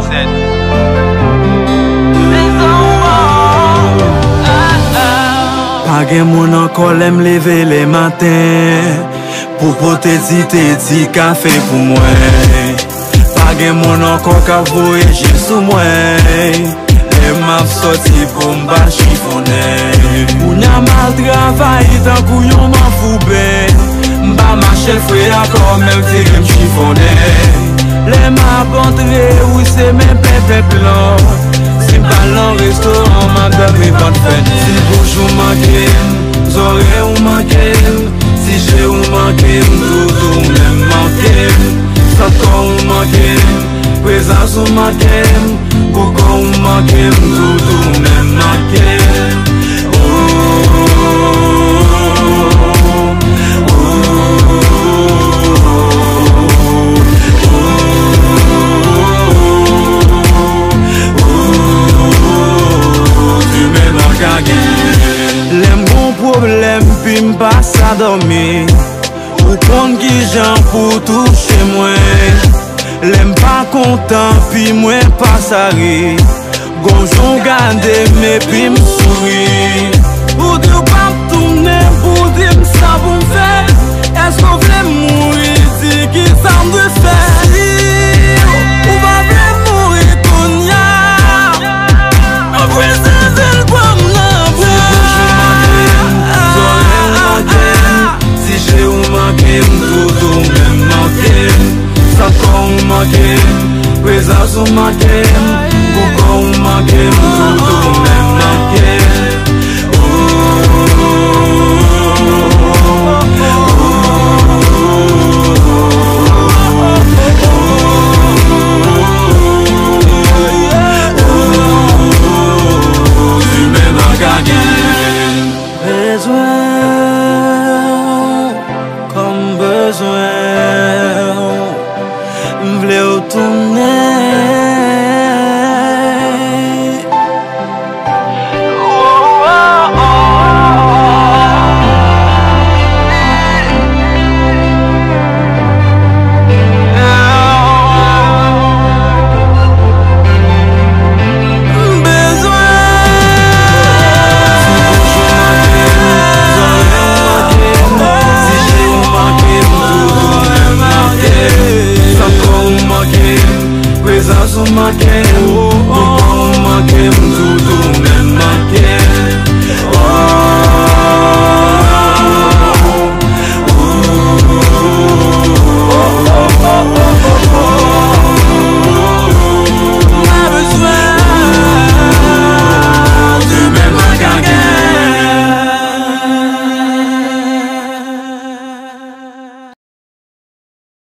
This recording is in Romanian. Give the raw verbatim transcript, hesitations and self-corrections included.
Watch that. Pagè moun ankol m leve le matin pou pote di te di kafe pou mwen. Pagè moun ankol ka voye jil sou mwen. Le map soti pou m ba chifone. Moun a mal travay tan kou yon man foube. M ba mache l fwe akor menm te gen m chifone. Le map antre ou se men pepe plan. Si m pa lan restoran madame e ban fene. Zorè ou mankem, si jè ou mankem, doudou ou mèm mankem. Sot kon ou mankem, prezans ou mankem, koukon ou mankem, doudou ou mèm mankem. M'pasa dormi, ou kon ki jan pou touche mwen. Lem pa kontan pi mwen pasari. Gonjon gade me pi m'souri. Boudri ou pa m'tourne, boudri m'sa pou m'fè. Esko vle mouri, di ki sa m'dwe fè. Ou pa vle mouri konya. Anpwe se zil pou m'la. Doudou mèm mankem, sot kon ou mankem, prezans ou mankem, koukon ou mankem, doudou mèm mankem. Tu mèm a gagè. Bezwen